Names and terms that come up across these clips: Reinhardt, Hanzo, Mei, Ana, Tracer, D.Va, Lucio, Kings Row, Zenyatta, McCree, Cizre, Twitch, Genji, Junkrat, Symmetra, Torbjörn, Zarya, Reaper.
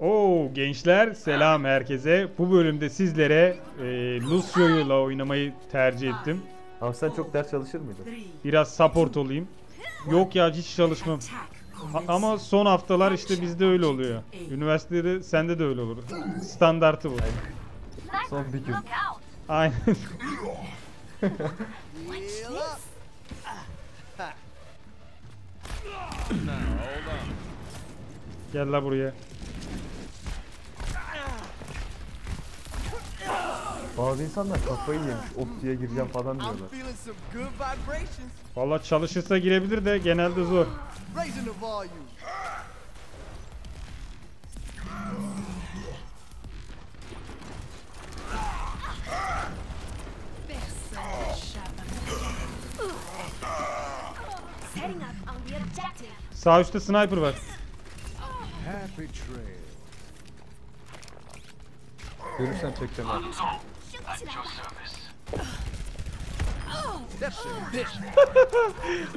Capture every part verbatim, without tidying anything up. Oo gençler, selam herkese. Bu bölümde sizlere e, Lucio'yla oynamayı tercih ettim. Ama sen çok ders çalışır mıydın? Biraz support olayım. Yok ya, hiç çalışmam. Ha, ama son haftalar işte bizde öyle oluyor. Üniversitede sende de öyle olur. Standartı bu. Son bir gün. Aynen. Gel la buraya. Bazı insanlar kafayı yemiş, optiye gireceğim falan diyorlar. Vallahi çalışırsa girebilir de genelde zor. Sağ üstte sniper var. Görürsen çekeceğim abi.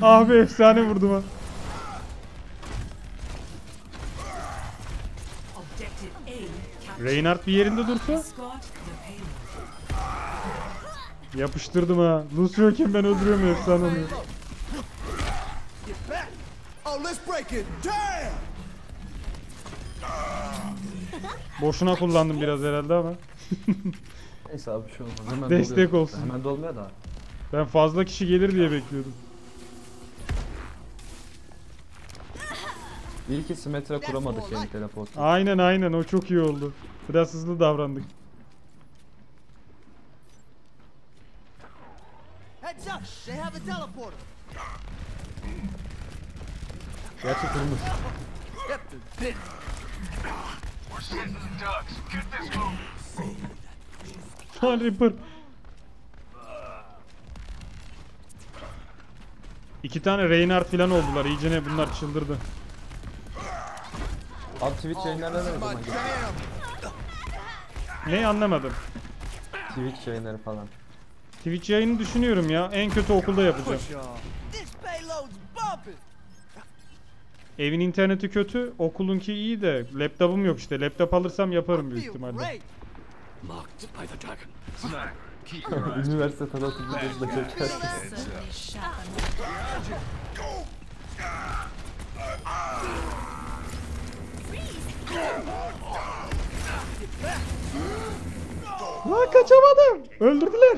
Abi efsane vurdum ha. Reinhardt bir yerinde dursa. Yapıştırdım ha. Lucio kim, ben öldürüyorum efsane onu. Boşuna kullandım biraz herhalde ama. Neyse abi, şu hemen destek olsun. Hemen dolmuyor da. Ben fazla kişi gelir diye bekliyordum. İyi ki Symmetra kuramadık yani teleportu. Aynen aynen, o çok iyi oldu. Biraz hızlı davrandık. Gerçi kırmız. Lan Reaper. İki tane Reinhardt filan oldular. İyicene bunlar çıldırdı. Abi Twitch yayınlarına ne zaman geliyor? Neyi anlamadım? Twitch yayınları falan. Twitch yayını düşünüyorum ya. En kötü okulda yapacağım. Evin interneti kötü, okulunki iyi de laptopum yok işte. Laptop alırsam yaparım büyük ihtimalle. Üniversite tadatı bir gözle çeker. Lan kaçamadım. Öldürdüler.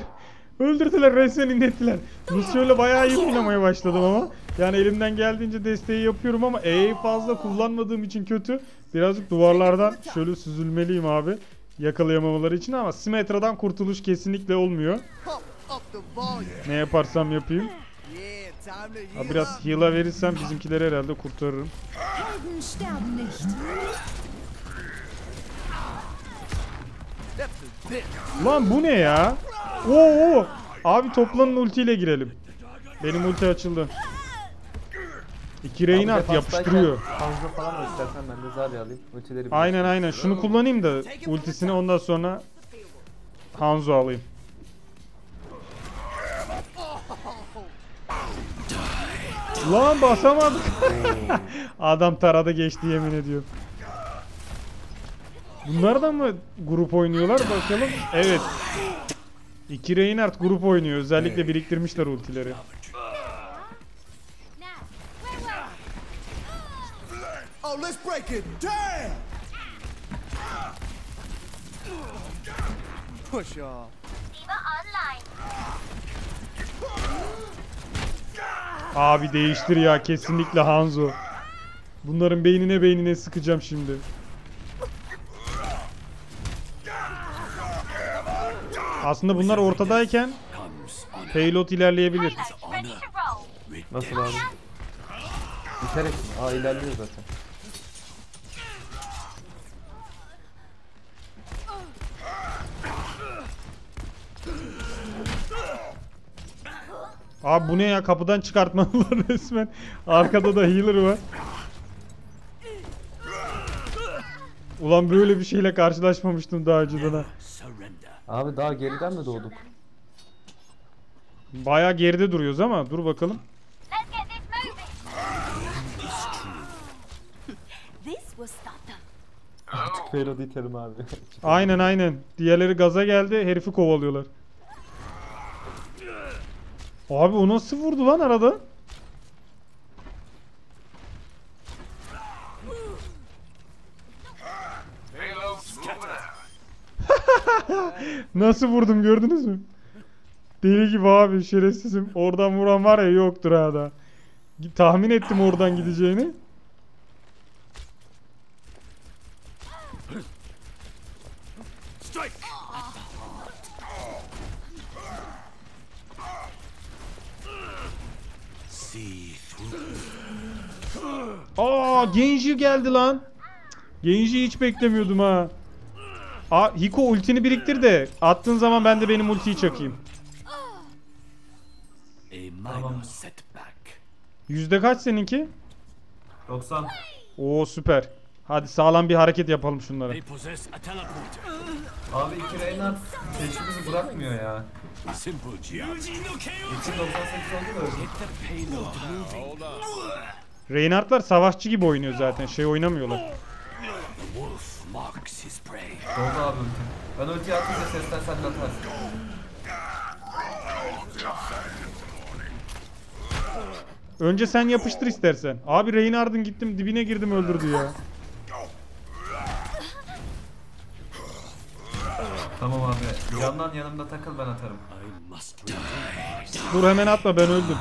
Öldürdüler, resmen inlettiler. Lucio'yla bayağı iyi oynamaya başladım ama. Yani elimden geldiğince desteği yapıyorum ama E'yi fazla kullanmadığım için kötü. Birazcık duvarlardan şöyle süzülmeliyim abi. Yakalayamamaları için, ama Symmetra'dan kurtuluş kesinlikle olmuyor. Ne yaparsam yapayım. Ha, biraz heal'a verirsem bizimkileri herhalde kurtarırım. Lan bu ne ya? Oo! Abi toplanın, ultiyle girelim. Benim ulti açıldı. İki Reinhardt yapıştırıyor. Hanzo falan da istersen ben de Zarya alayım. Ultileri aynen aynen. Şunu kullanayım da ultisini, ondan sonra Hanzo alayım. Lan basamadık. Adam tarada geçti, yemin ediyorum. Bunlar da mı grup oynuyorlar bakalım? Evet. İki Reinhardt grup oynuyor. Özellikle biriktirmişler ultileri. Let's break it down. Push off. D.Va online. Abi değiştir ya, kesinlikle Hanzo. Bunların beynine beynine sıkacağım şimdi. Aslında bunlar ortadayken payload ilerleyebilir. Nasıl abi? İterek aa ilerliyor zaten. Abi bu ne ya, kapıdan çıkartmalılar resmen. Arkada da healer var. Ulan böyle bir şeyle karşılaşmamıştım daha önceden ha. Abi daha geriden mi doğduk? Bayağı geride duruyoruz ama dur bakalım. Artık Fero'da itelim abi. Aynen aynen. Diğerleri gaza geldi. Herifi kovalıyorlar. Abi o nasıl vurdu lan arada? Nasıl vurdum gördünüz mü? Deli gibi abi, şerefsizim. Oradan vuran var ya, yoktur ha da. Tahmin ettim oradan gideceğini. Aa, Genji geldi lan. Genji'yi hiç beklemiyordum ha. Aa, Hiko ultini biriktir de attığın zaman ben de benim ultiyi çakayım. Yüzde kaç seninki? doksan. Oo süper. Hadi sağlam bir hareket yapalım şunlara. Abi iki Reinhardt peşimizi bırakmıyor ya. iki doksan sekiz oldu da. Reinhardtlar savaşçı gibi oynuyor zaten. Şey oynamıyorlar. Doğru abi. Ben ultiyi atınca sesten sen de atarsın. Önce sen yapıştır istersen. Abi Reinhardt'ın gittim dibine girdim öldürdü ya. Tamam abi. Yandan yanımda takıl, ben atarım. Dur hemen atma, ben öldüm.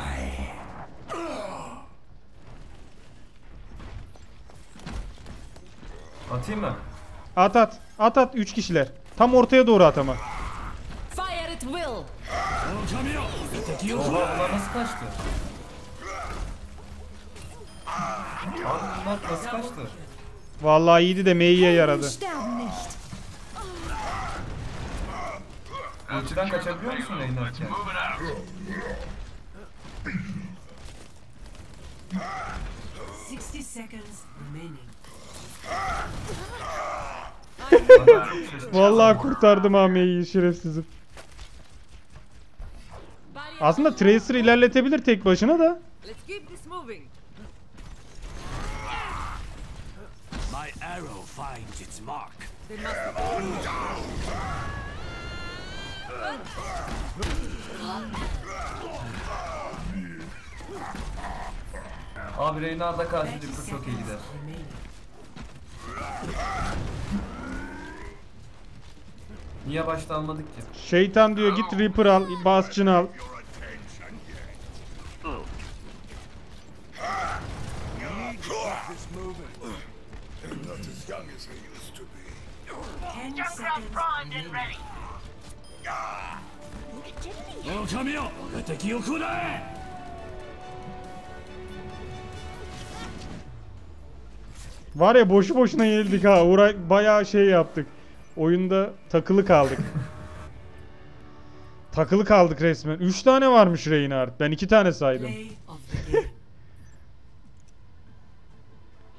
Atayım mı? At at. At at, üç kişiler. Tam ortaya doğru at ama. Oha, nasıl kaçtı? Abi bunlar nasıl kaçtı? Vallahi iyiydi de Mei'ye yaradı. Ölçüden kaçabiliyor musun Reinhardt'ken? Vallahi kurtardım ha Mei'yi, şerefsizim. Aslında Tracer ilerletebilir tek başına da. Abi Reinhardt'a karşı Reaper çok iyi gider. Niye başta almadık ki? Şeytan diyor git Reaper al, Bastion al. Var ya boşu boşuna yenildik ha. Uğra bayağı şey yaptık. Oyunda takılı kaldık. Takılı kaldık resmen. üç tane varmış Reinhardt. Ben iki tane saydım.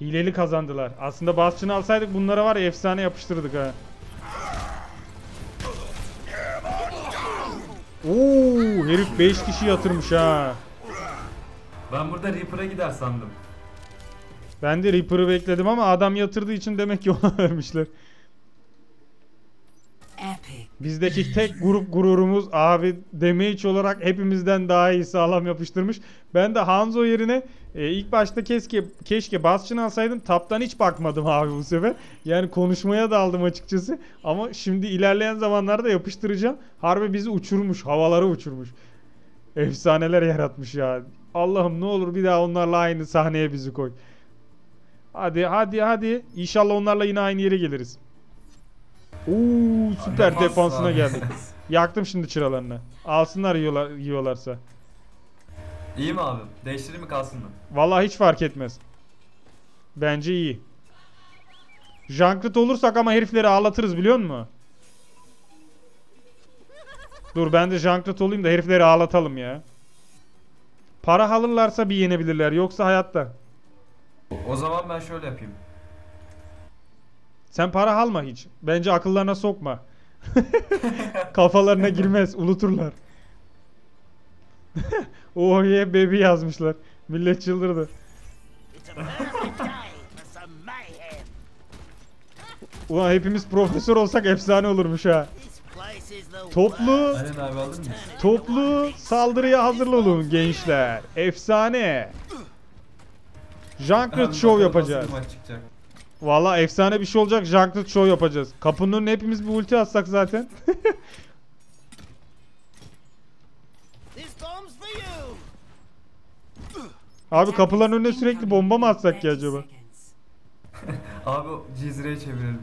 Hileli kazandılar. Aslında Bastion'ı alsaydık bunlara var ya efsane yapıştırdık ha. Ooo, herif beş kişi yatırmış ha. Ben burada Reaper'a gider sandım. Ben de Reaper'ı bekledim ama adam yatırdığı için demek ki ona vermişler. Bizdeki tek grup gururumuz abi damage olarak hepimizden daha iyi sağlam yapıştırmış. Ben de Hanzo yerine e, ilk başta keşke keşke Bastion alsaydım. Taptan hiç bakmadım abi bu sefer. Yani konuşmaya daldım açıkçası. Ama şimdi ilerleyen zamanlarda yapıştıracağım. Harbi bizi uçurmuş, havalara uçurmuş. Efsaneler yaratmış ya. Allah'ım ne olur bir daha onlarla aynı sahneye bizi koy. Hadi hadi hadi. İnşallah onlarla yine aynı yere geliriz. Ooo süper. Defans defansına abi geldik. Yaktım şimdi çıralarını. Alsınlar yiyorlar, yiyorlarsa. İyi mi abi? Değiştireyim mi kalsın mı? Vallahi hiç fark etmez. Bence iyi. Junkrat olursak ama herifleri ağlatırız biliyor musun? Dur ben de Junkrat olayım da herifleri ağlatalım ya. Para alırlarsa bir yenebilirler, yoksa hayatta. O zaman ben şöyle yapayım. Sen para alma hiç. Bence akıllarına sokma. Kafalarına girmez. Unuturlar. Oh yeah baby yazmışlar. Millet çıldırdı. Ulan hepimiz profesör olsak efsane olurmuş ha. Toplu toplu saldırıya hazır olun gençler. Efsane. Junkrat show yapacağız. Valla efsane bir şey olacak. Junkrat show yapacağız. Kapının önüne hepimiz bir ulti atsak zaten. Abi kapıların önüne sürekli bomba mı atsak ki acaba? Abi Cizre'ye çevirelim.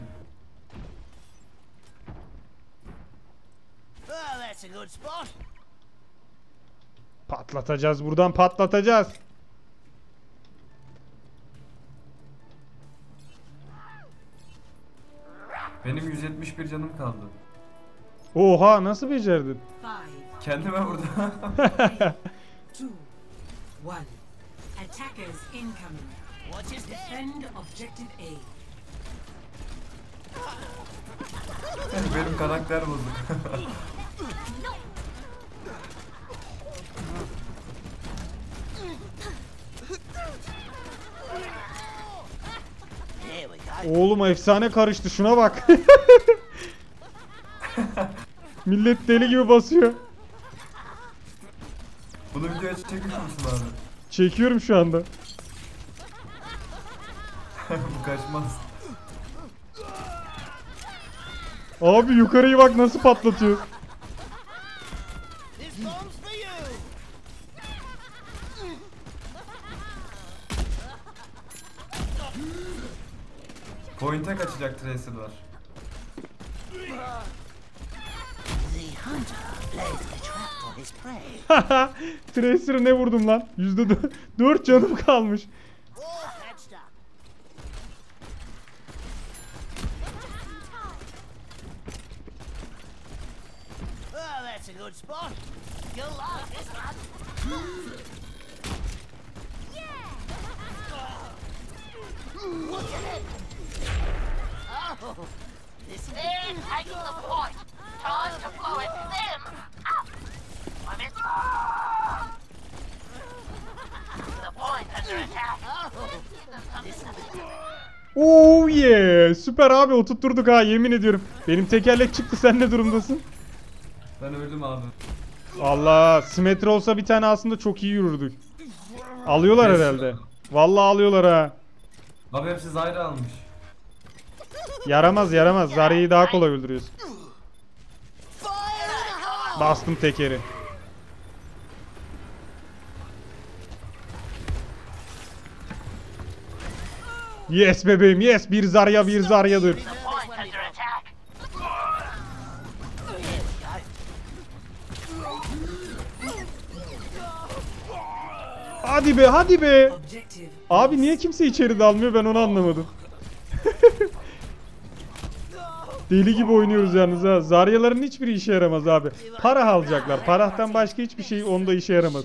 Patlatacağız buradan, patlatacağız. Benim yüz yetmiş bir canım kaldı. Oha, nasıl becerdin? Kendime vurdum. Attackers incoming. What is the end objective A? Benim karakter bozuk. Oğlum efsane karıştı, şuna bak. Millet deli gibi basıyor. Bunu videoya çekiyor musun abi? Çekiyorum şu anda. Bu kaçmaz. Abi yukarıyı bak nasıl patlatıyor. Point'e kaçacak, Tracer var. Haha. Tracer'a ne vurdum lan? yüzde dört canım kalmış. Oh yeah, süper abi, oturtturduk ha, yemin ediyorum. Benim tekerlek çıktı, sen ne durumdasın? Ben öldüm abi. Allah, Symmetra olsa bir tane aslında çok iyi yürürdük. Alıyorlar Neyse. herhalde. Vallahi alıyorlar ha. Abi hepsi Zarya almış. Yaramaz yaramaz, Zarya'yı daha kolay öldürüyorsun. Bastım tekeri. Yes bebeğim, yes, bir Zarya bir Zarya'dır. Hadi be, hadi be. Abi niye kimse içeri dalmıyor, ben onu anlamadım. Deli gibi oynuyoruz yalnız ha. Zaryaların hiçbiri işe yaramaz abi. Para alacaklar. Parahtan başka hiçbir şey onda işe yaramaz.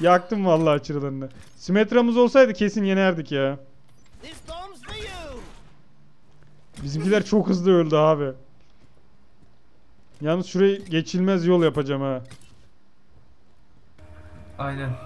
Yaktım vallahi çırılarını. Symmetra'mız olsaydı kesin yenerdik ya. Bizimkiler çok hızlı öldü abi. Yalnız şuraya geçilmez yol yapacağım ha. Aynen.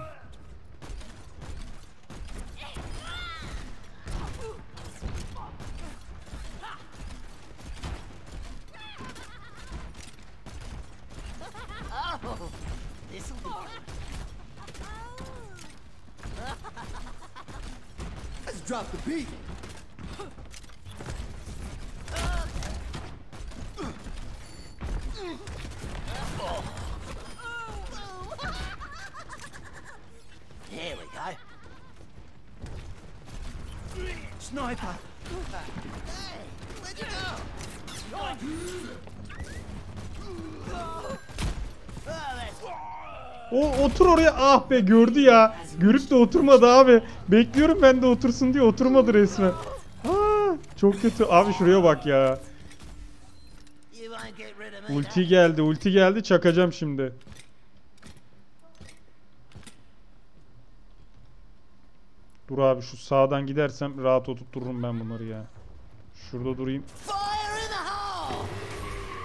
Drop the beat. Here we go. Sniper. Hey, where'd you go? O otur oraya, ah be, gördü ya. Görüp de oturmadı abi. Bekliyorum ben de otursun diye, oturmadı resmen. Aa, çok kötü abi, şuraya bak ya. Ulti geldi, ulti geldi, çakacağım şimdi. Dur abi, şu sağdan gidersem rahat oturturum ben bunları ya. Şurada durayım.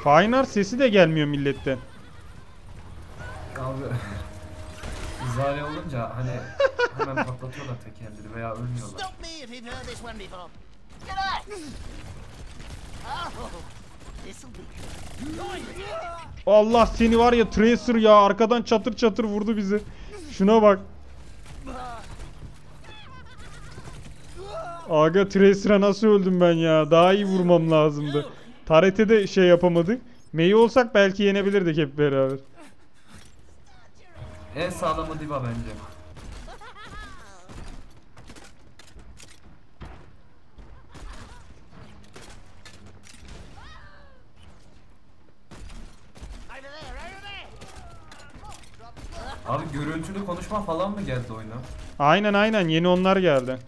Fainar sesi de gelmiyor milletten. Abi Zarya olunca hani hemen patlatıyorlar tekerleri veya ölmüyorlar. Allah seni var ya Tracer ya. Arkadan çatır çatır vurdu bizi. Şuna bak. Aga Tracer'a nasıl öldüm ben ya. Daha iyi vurmam lazımdı. Tarete de şey yapamadık. Mei'yi olsak belki yenebilirdik hep beraber. En sağlamı D.Va bence. Abi görüntülü konuşma falan mı geldi oyuna? Aynen aynen yeni onlar geldi.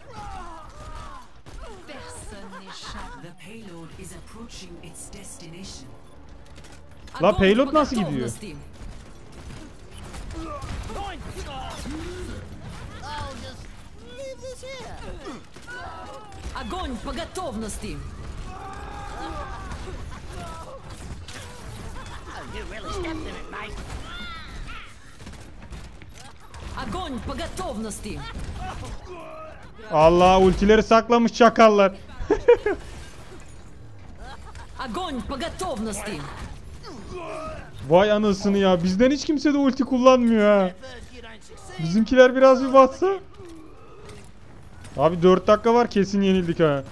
La payload nasıl gidiyor? Огонь по готовности. Огонь по готовности. Allah ultileri saklamış çakallar. Огонь по готовности. Vay anasını ya. Bizden hiç kimse de ulti kullanmıyor ha. Bizimkiler biraz bir batsa. Abi dört dakika var kesin yenildik ha.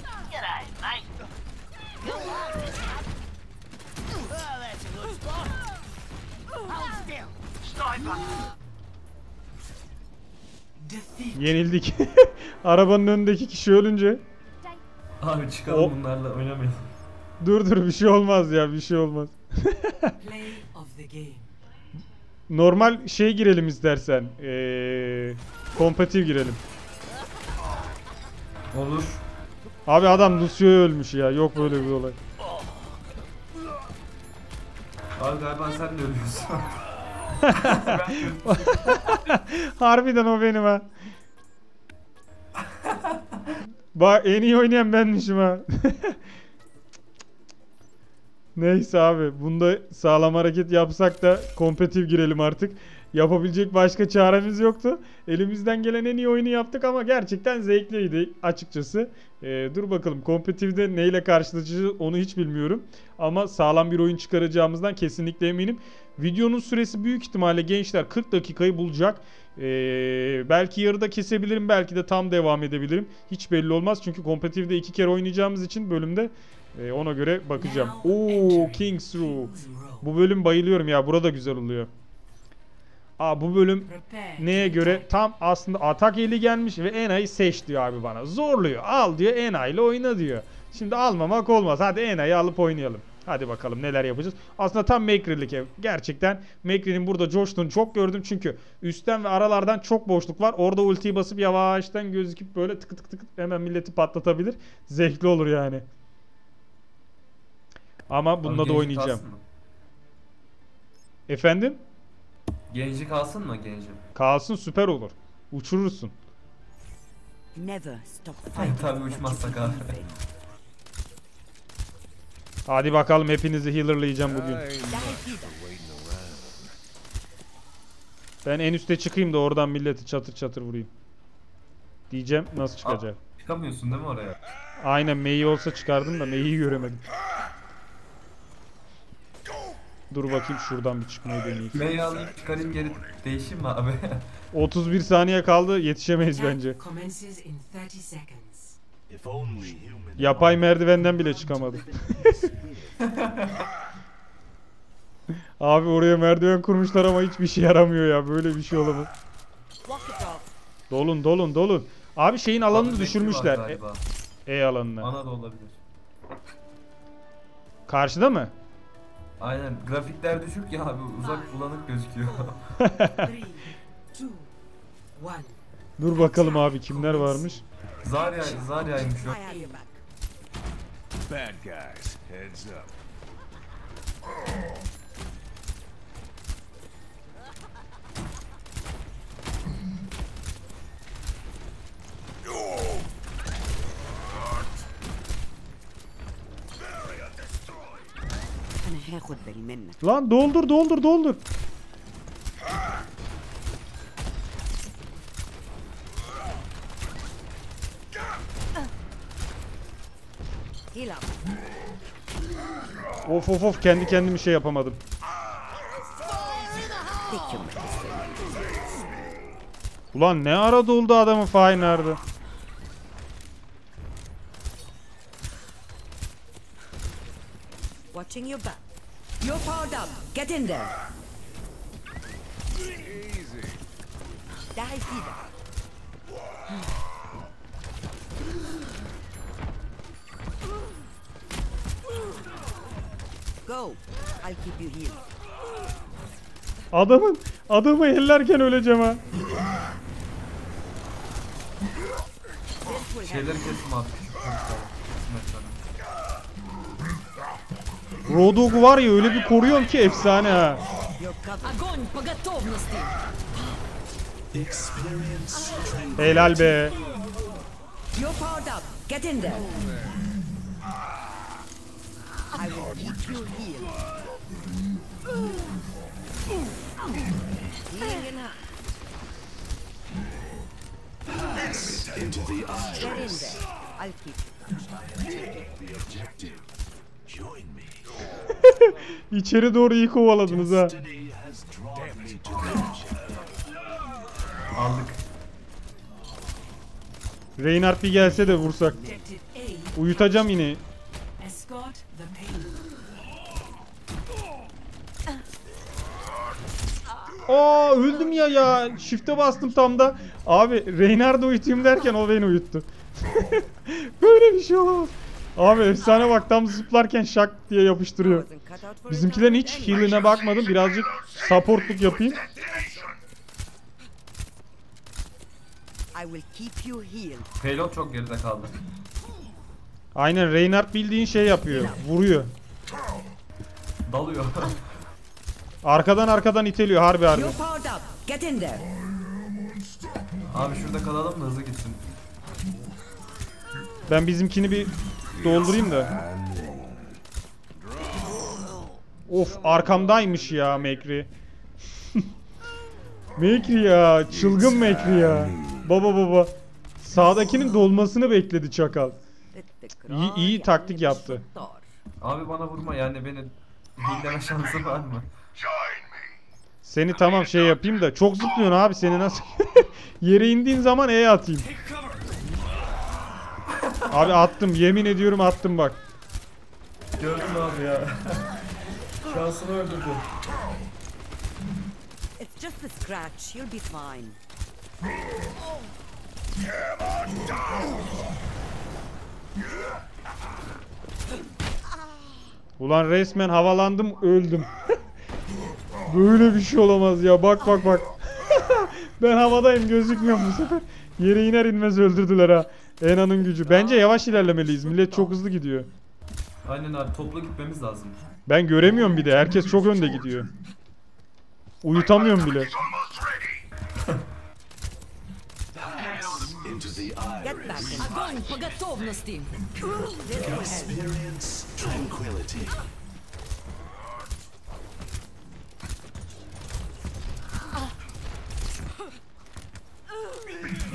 Yenildik. Arabanın önündeki kişi ölünce. Abi çıkalım o... bunlarla oynamayalım. Dur dur bir şey olmaz ya bir şey olmaz. Normal şey girelim istersen. Ee, kompetitif girelim. Olur. Abi adam Lucio ölmüş ya. Yok böyle bir olay. Abi galiba sen de ölüyorsun. Harbiden o benim ha. Bak en iyi oynayan benmişim ha. Neyse abi bunda sağlam hareket yapsak da kompetitif girelim artık. Yapabilecek başka çaremiz yoktu. Elimizden gelen en iyi oyunu yaptık ama gerçekten zevkliydi açıkçası. Ee, dur bakalım kompetitifde neyle karşılaşacağız onu hiç bilmiyorum. Ama sağlam bir oyun çıkaracağımızdan kesinlikle eminim. Videonun süresi büyük ihtimalle gençler kırk dakikayı bulacak. Ee, belki yarıda kesebilirim belki de tam devam edebilirim. Hiç belli olmaz çünkü kompetitifde iki kere oynayacağımız için bölümde... Ee, ona göre bakacağım. Ooo Kings Row. Bu bölüm bayılıyorum ya. Burada güzel oluyor. Aa, bu bölüm neye göre? Tam aslında atak eli gelmiş ve Ana'yı seç diyor abi bana. Zorluyor. Al diyor Ana ile oyna diyor. Şimdi almamak olmaz. Hadi Ana'yı alıp oynayalım. Hadi bakalım neler yapacağız. Aslında tam McCree'lik ev. Gerçekten McCree'nin burada coştuğunu çok gördüm. Çünkü üstten ve aralardan çok boşluk var. Orada ultiyi basıp yavaştan gözüküp böyle tık tık tık hemen milleti patlatabilir. Zevkli olur yani. Ama bununla da oynayacağım. Efendim? Genci kalsın mı Genci? Kalsın süper olur. Uçurursun. Tabii uçmazsak abi. Hadi bakalım hepinizi healerlayacağım bugün. Ben en üste çıkayım da oradan milleti çatır çatır vurayım. Diyeceğim nasıl çıkacak? Aa, çıkamıyorsun değil mi oraya? Aynen Mei'yi olsa çıkardım da Mei'yi göremedim. Dur bakayım şuradan bir çıkmayı deneyeyim. Mei alayım çıkarayım geri değişeyim mi abi? otuz bir saniye kaldı yetişemeyiz bence. Yapay merdivenden bile çıkamadım. Abi oraya merdiven kurmuşlar ama hiçbir şey yaramıyor ya. Böyle bir şey olamaz. Dolun dolun dolun. Abi şeyin alanını abi düşürmüşler. E, e alanını. Ana da olabilir. Karşıda mı? Aynen grafikler düşük ya abi uzak bulanık gözüküyor. Dur bakalım abi kimler varmış? Zarya, Zarya'ymış o. Lan doldur doldur doldur. Of of of, kendi kendimi şey yapamadım. Ulan ne ara doldu adamın faili nerede? Watching your back. You're powered up. Get in there. Easy. Die Diva. Go. I'll keep you here. Adamın adamı ellerken öleceğim ha. Şeyleri kesin abi. Rodog'u var ya öyle bir koruyorum ki efsane ha. Helal be. İçeri doğru iyi kovaladınız ha. Aldık. Reinhardt bir gelse de vursak. Uyutacağım yine. Aa öldüm ya ya. Shift'e bastım tam da. Abi Reinhardt'ı uyutayım derken o beni uyuttu. Böyle bir şey olamaz. Abi efsane bak, tam zıplarken şak diye yapıştırıyor. Bizimkilerin hiç heal'ine bakmadım. Birazcık supportluk yapayım. Payload çok geride kaldı. Aynen, Reinhardt bildiğin şey yapıyor. Vuruyor. Dalıyor. Arkadan arkadan iteliyor harbi harbi. Abi şurada kalalım da hızlı gitsin. Ben bizimkini bir doldurayım da. Of, arkamdaymış ya McCree. McCree ya, çılgın McCree ya. Baba baba. Sağdakinin dolmasını bekledi çakal. İyi, iyi taktik yaptı. Abi bana vurma yani, beni dinleme şansı var mı? Seni tamam şey yapayım da, çok zıplıyorsun abi, seni nasıl yere indiğin zaman E'ye atayım. Abi attım, yemin ediyorum attım bak. Gördüm abi ya. Şansını öldürdü. It's just a scratch, you'll be fine. Ulan resmen havalandım, öldüm. Böyle bir şey olamaz ya, bak bak bak. Ben havadayım, gözükmüyorum bu sefer. Yere iner inmez öldürdüler ha. Ena'nın gücü. Bence yavaş ilerlemeliyiz, millet çok hızlı gidiyor. Aynen abi, topla gitmemiz lazım. Ben göremiyorum bir de, herkes çok önde gidiyor. Uyutamıyorum bile.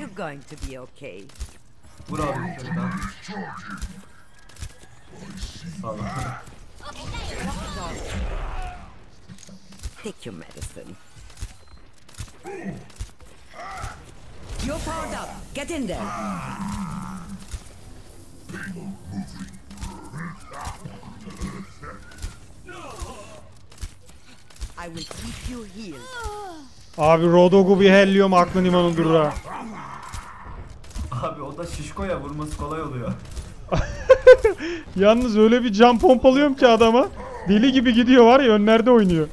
You're going to be okay. Vur abi bir kere daha. Sağ ol. Take your medicine. You're powered up. Get in there. I will keep you healed. Abi Rodog'u bir helliyorum, aklın imanın durur ha. Abi o da şişko ya, vurması kolay oluyor. Yalnız öyle bir can pompalıyorum ki adama, deli gibi gidiyor var ya, önlerde oynuyor.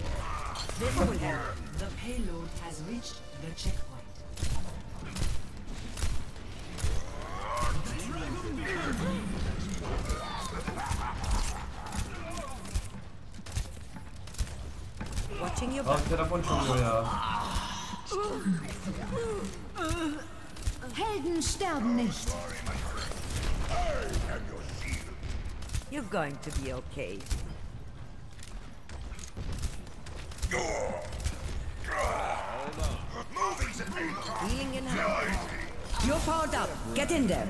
Abi telefon çalıyor ya. Helden sterben nicht. You're going to be okay. You're powered up. Get in there.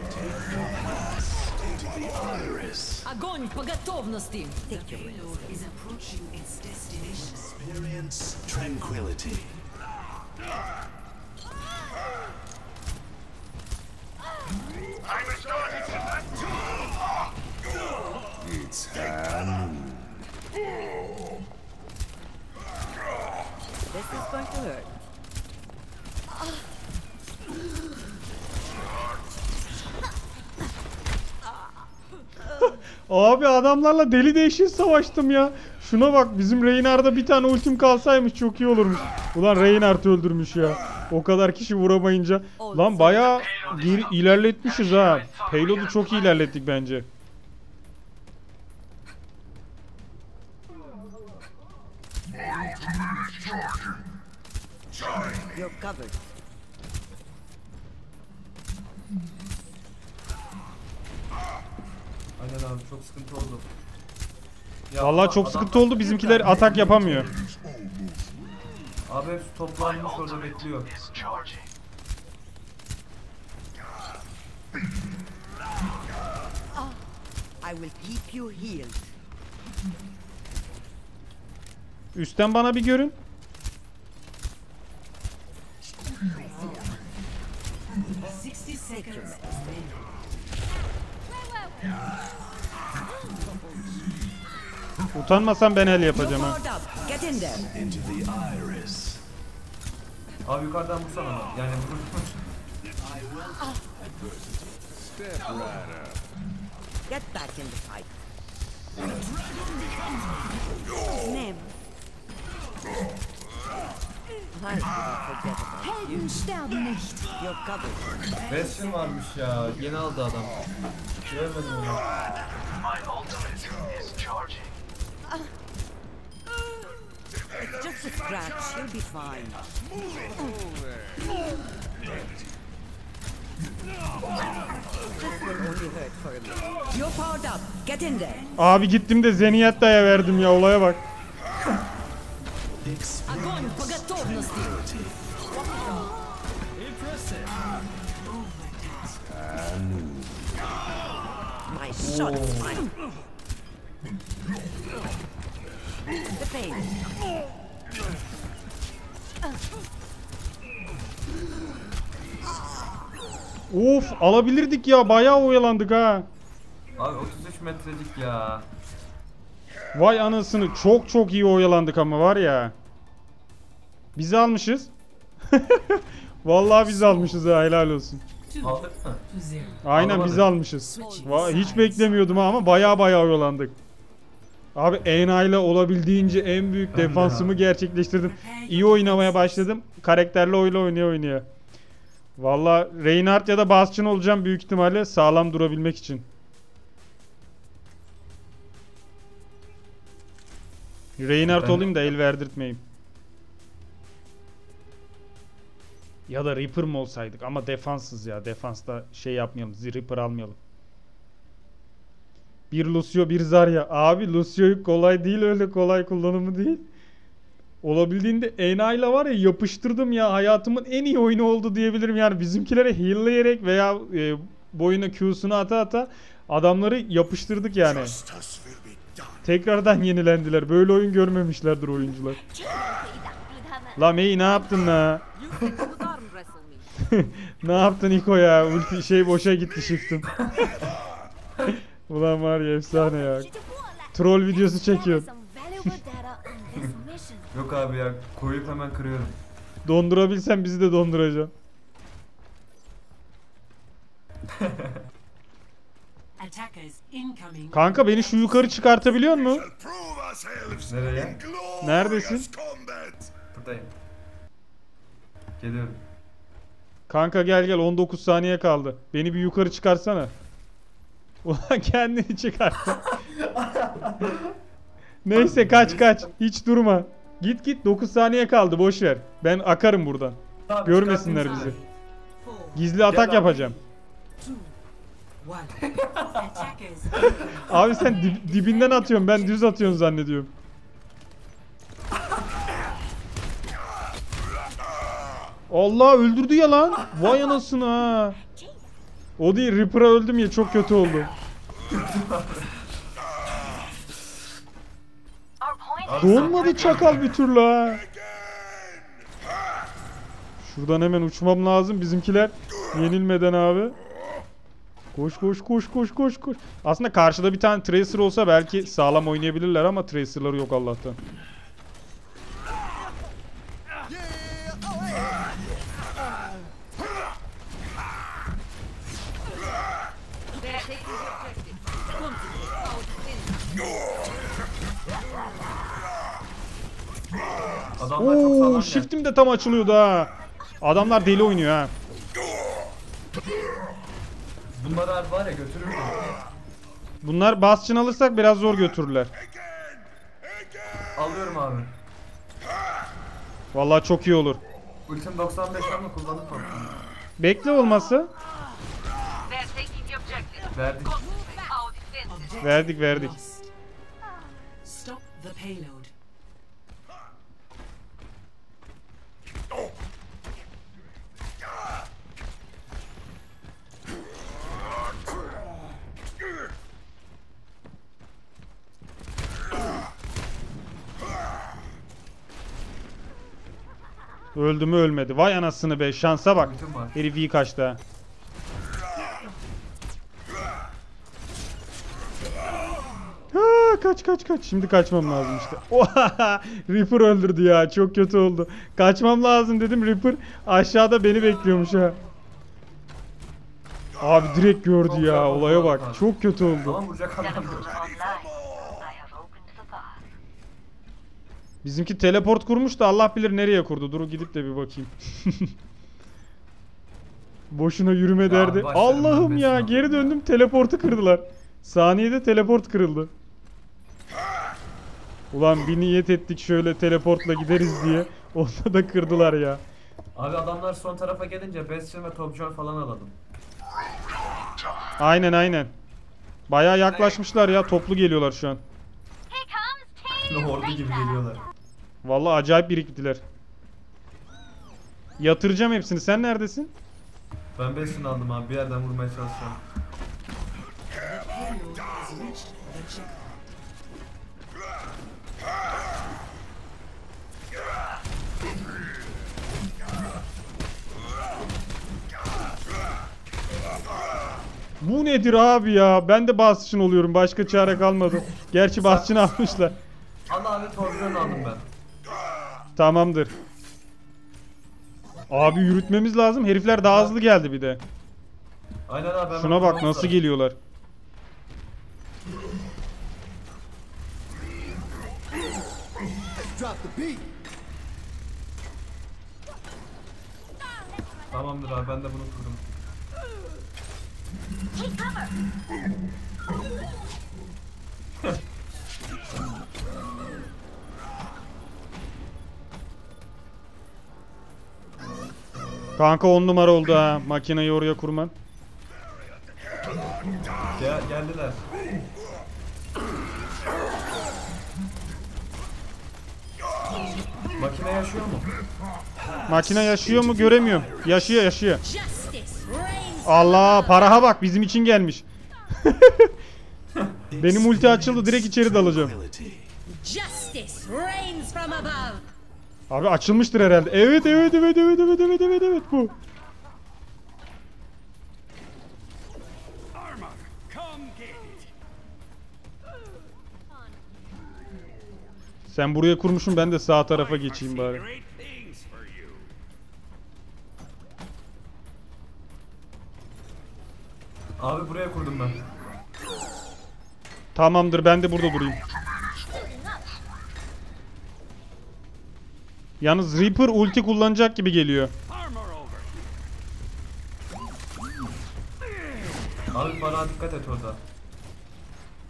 Огонь по готовности. Experience tranquility. I'm starting. It's happening. This is going to hurt. Abi adamlarla deli değişir savaştım ya. Şuna bak, bizim Reinhardt'a bir tane ultim kalsaymış çok iyi olurmuş. Ulan Reinhardt öldürmüş ya. O kadar kişi vuramayınca. Lan bayağı ilerletmişiz ha. Payload'u çok iyi ilerlettik bence. Aynen abi, çok sıkıntı oldu. Ya vallahi çok sıkıntı oldu, bizimkiler atak yapamıyor. Abi hepsi toplanmış orada bekliyor. Üstten bana bir görün. Utanmasam ben el yapacağım ha. Abi yukarıdan vursana ama. Yani Bastion varmış ya. Yeni aldı adam. Görmedim onu. It's just a scratch. You'll be fine. You're powered up. Get in there. Abi gittim de Zenyatta'ya verdim ya, olaya bak. Огонь по готовности. My shot. The pain. Of, alabilirdik ya, bayağı oyalandık ha. Abi otuz üç metrelik ya. Vay anasını, çok çok iyi oyalandık ama var ya. Biz almışız. Vallahi biz almışız ha, helal olsun. Aldık mı? Aynen biz almışız. Hiç beklemiyordum ama bayağı bayağı oyalandık. Abi Ana ile olabildiğince en büyük defansımı gerçekleştirdim. İyi oynamaya başladım. Karakterli oyla oynaya oynaya. Valla Reinhardt ya da Bastion olacağım büyük ihtimalle, sağlam durabilmek için. Reinhardt olayım da el verdirtmeyeyim. Ya da Reaper mı olsaydık ama defanssız ya. Defansta şey yapmayalım, Reaper almayalım. Bir Lucio, bir Zarya. Abi Lucio'yu kolay değil, öyle kolay kullanımı değil. Olabildiğinde Ana ile var ya yapıştırdım ya, hayatımın en iyi oyunu oldu diyebilirim. Yani bizimkilere healleyerek veya e, boyuna Q'sunu ata ata adamları yapıştırdık yani. Tekrardan yenilendiler. Böyle oyun görmemişlerdir oyuncular. La Mei ne yaptın la? Ne yaptın Niko ya? Ulti şey boşa gitti, shift'im. Ulan var ya, efsane ya. Troll videosu çekiyor. Yok abi ya, koyup hemen kırıyorum. Dondurabilsem bizi de donduracağım. Kanka beni şu yukarı çıkartabiliyor mu? Nereye? Neredesin? Buradayım. Geliyorum. Kanka gel gel, on dokuz saniye kaldı. Beni bir yukarı çıkarsana. Ulan kendini çıkarttı. Neyse kaç kaç, hiç durma. Git git, dokuz saniye kaldı, boş ver. Ben akarım buradan. Abi, görmesinler bizi. Gizli gel atak abi. Yapacağım. Abi sen dib dibinden atıyorsun, ben düz atıyorum zannediyorum. Allah öldürdü ya lan. Vay anasını ha. O değil, Reaper'a öldüm ya, çok kötü oldu. Donmadı çakal bir türlü ha. Şuradan hemen uçmam lazım. Bizimkiler yenilmeden abi. Koş koş koş koş koş koş. Aslında karşıda bir tane Tracer olsa belki sağlam oynayabilirler ama Tracer'ları yok Allah'tan. Ooo shift'im de tam açılıyordu ha. Adamlar deli oynuyor ha. Bunlar var ya götürür mü? Bunlar Bastion alırsak biraz zor götürürler. Alıyorum abi. Vallahi çok iyi olur. Ultim doksan beş ama kullanıp mı? Bekle olması. Verdik. Verdik verdik. Öldü mü ölmedi. Vay anasını be. Şansa bak. Herif iyi kaçtı ha. Ha, kaç kaç kaç. Şimdi kaçmam lazım işte. Oha, Reaper öldürdü ya. Çok kötü oldu. Kaçmam lazım dedim. Reaper aşağıda beni bekliyormuş ha. Abi direkt gördü ya. Olaya bak. Çok kötü oldu. Bizimki teleport kurmuş da Allah bilir nereye kurdu. Dur gidip de bir bakayım. Boşuna yürüme derdi. Allah'ım ya, geri döndüm teleportu kırdılar. Saniyede teleport kırıldı. Ulan bir niyet ettik şöyle teleportla gideriz diye. Onda da kırdılar ya. Abi adamlar son tarafa gelince Bastion ve Torbjörn falan alalım. Aynen aynen. Bayağı yaklaşmışlar ya, toplu geliyorlar şu an. Ordu gibi geliyorlar. Vallahi acayip biriktiler. Yatıracağım hepsini. Sen neredesin? Ben Bastion'u aldım abi. Bir yerden vurmaya çalışacağım. Bu nedir abi ya? Ben de Bastion oluyorum. Başka çare kalmadı. Gerçi Bastion almışlar. Ana abi Torbjörn'ü aldım ben. Tamamdır. Abi yürütmemiz lazım. Herifler daha hızlı geldi bir de. Aynen abi. Ben şuna bak nasıl da geliyorlar. Tamamdır abi, ben de bunu kurdum. Kanka on numara oldu ha. Makineyi oraya kurman. Gel, geldiler. Makine yaşıyor mu? Makine yaşıyor mu göremiyorum. Yaşıyor yaşıyor. Allah, paraha bak, bizim için gelmiş. Benim ulti açıldı, direkt içeri dalacağım. Abi açılmıştır herhalde. Evet evet evet evet evet evet evet evet bu. Sen buraya kurmuşsun, ben de sağ tarafa geçeyim bari. Abi buraya kurdum ben. Tamamdır, ben de burada durayım. Yalnız Reaper ulti kullanacak gibi geliyor. Abi bana dikkat et orada.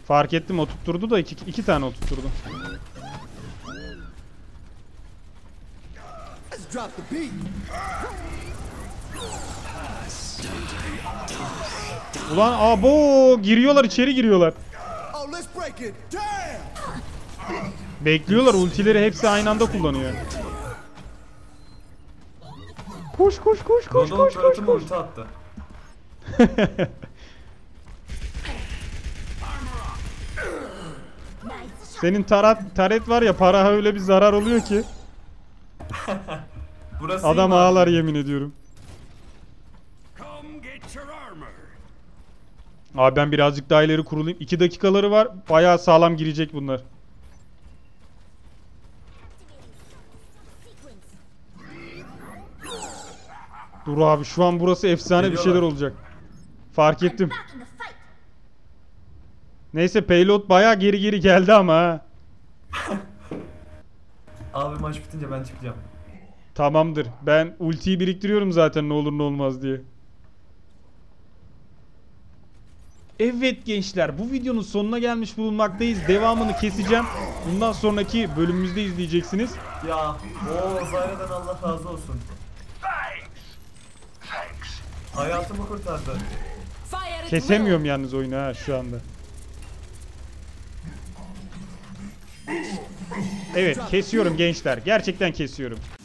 Fark ettim, oturtturdu da iki, iki tane oturtturdu. Ulan abo, giriyorlar, içeri giriyorlar. Bekliyorlar, ultileri hepsi aynı anda kullanıyor. Koş koş koş koş koş koş koş. Senin tarat, taret var ya, para öyle bir zarar oluyor ki. Burası adam ağlar yemin ediyorum. Abi ben birazcık daha ileri kurulayım. iki dakikaları var. Bayağı sağlam girecek bunlar. Dur abi, şu an burası efsane. Geliyorlar. Bir şeyler olacak. Fark ettim. Neyse, payload bayağı geri geri geldi ama ha. Abi maç bitince ben çıkacağım. Tamamdır. Ben ultiyi biriktiriyorum zaten, ne olur ne olmaz diye. Evet gençler, bu videonun sonuna gelmiş bulunmaktayız. Devamını keseceğim. Bundan sonraki bölümümüzde izleyeceksiniz. Ya o Zarya'dan Allah razı olsun. Hayatımı kurtardı. Kesemiyorum yalnız oyunu ha şu anda. Evet, kesiyorum gençler. Gerçekten kesiyorum.